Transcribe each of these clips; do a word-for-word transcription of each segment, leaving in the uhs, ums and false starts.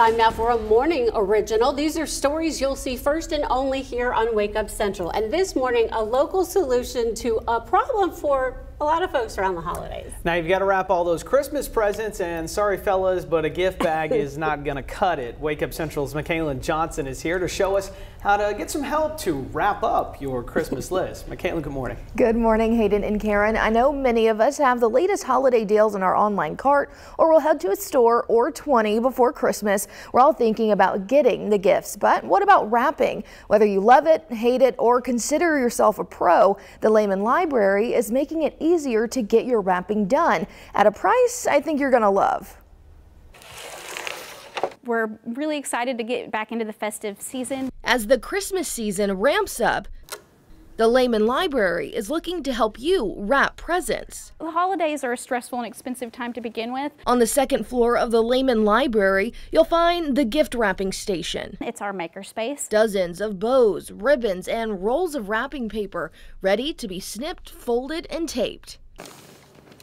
Time now for a morning original. These are stories you'll see first and only here on Wake Up Central. And this morning, a local solution to a problem for a lot of folks around the holidays. Now you've got to wrap all those Christmas presents, and sorry fellas, but a gift bag is not going to cut it. Wake Up Central's Mackailyn Johnson is here to show us how to get some help to wrap up your Christmas list. Mackailyn, good morning. Good morning, Hayden and Karen. I know many of us have the latest holiday deals in our online cart, or we'll head to a store or twenty before Christmas. We're all thinking about getting the gifts, but what about wrapping? Whether you love it, hate it, or consider yourself a pro, the Laman Library is making it easy easier to get your wrapping done at a price I think you're gonna love. We're really excited to get back into the festive season. As the Christmas season ramps up, the Laman Library is looking to help you wrap presents. The holidays are a stressful and expensive time to begin with. On the second floor of the Laman Library, you'll find the gift wrapping station. It's our makerspace. Dozens of bows, ribbons, and rolls of wrapping paper ready to be snipped, folded, and taped.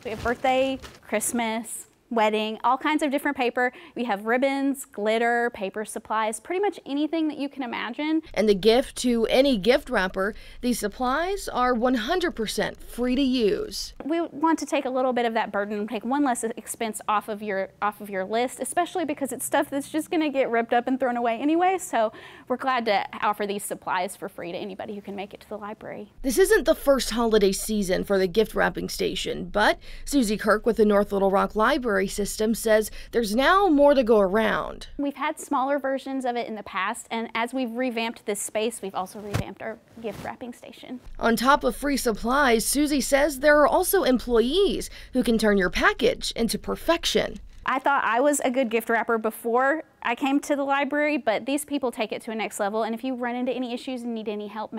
We have birthday, Christmas, wedding, all kinds of different paper. We have ribbons, glitter, paper supplies, pretty much anything that you can imagine. And the gift to any gift wrapper, these supplies are one hundred percent free to use. We want to take a little bit of that burden and take one less expense off of your off of your list, especially because it's stuff that's just going to get ripped up and thrown away anyway. So we're glad to offer these supplies for free to anybody who can make it to the library. This isn't the first holiday season for the gift wrapping station, but Susie Kirk with the North Little Rock Library system says there's now more to go around. We've had smaller versions of it in the past, and as we've revamped this space, we've also revamped our gift wrapping station. On top of free supplies, Susie says there are also employees who can turn your package into perfection. I thought I was a good gift wrapper before I came to the library, but these people take it to a next level, and if you run into any issues and need any help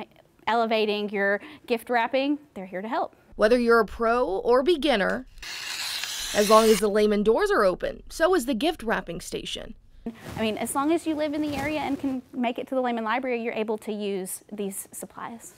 elevating your gift wrapping, they're here to help. Whether you're a pro or beginner, as long as the Laman doors are open, so is the gift wrapping station. I mean, as long as you live in the area and can make it to the Laman Library, you're able to use these supplies.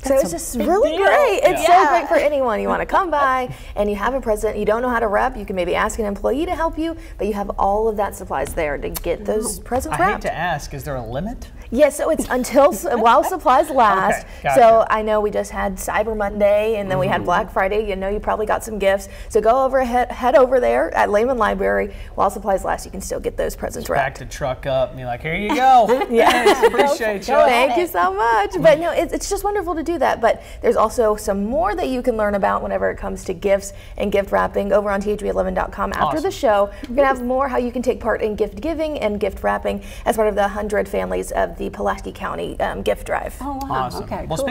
So it's just really great. It's so great for anyone. You want to come by and you have a present, you don't know how to wrap, you can maybe ask an employee to help you, but you have all of that supplies there to get those presents wrapped. I hate to ask, is there a limit? Yes, yeah, so it's until while supplies last. Okay, gotcha. So I know we just had Cyber Monday and then we had Black Friday. You know, you probably got some gifts. So go over head, head over there at Laman Library while supplies last. You can still get those presents wrapped. Back to truck up and be like, here you go. Yeah, appreciate you. Thank you so much. But no, it, it's just wonderful to do that, but there's also some more that you can learn about whenever it comes to gifts and gift wrapping over on T H B eleven dot com after awesome. The show. We're gonna have more how you can take part in gift giving and gift wrapping as part of the one hundred families of the Pulaski County um, gift drive. Oh wow! Awesome. Okay. Cool.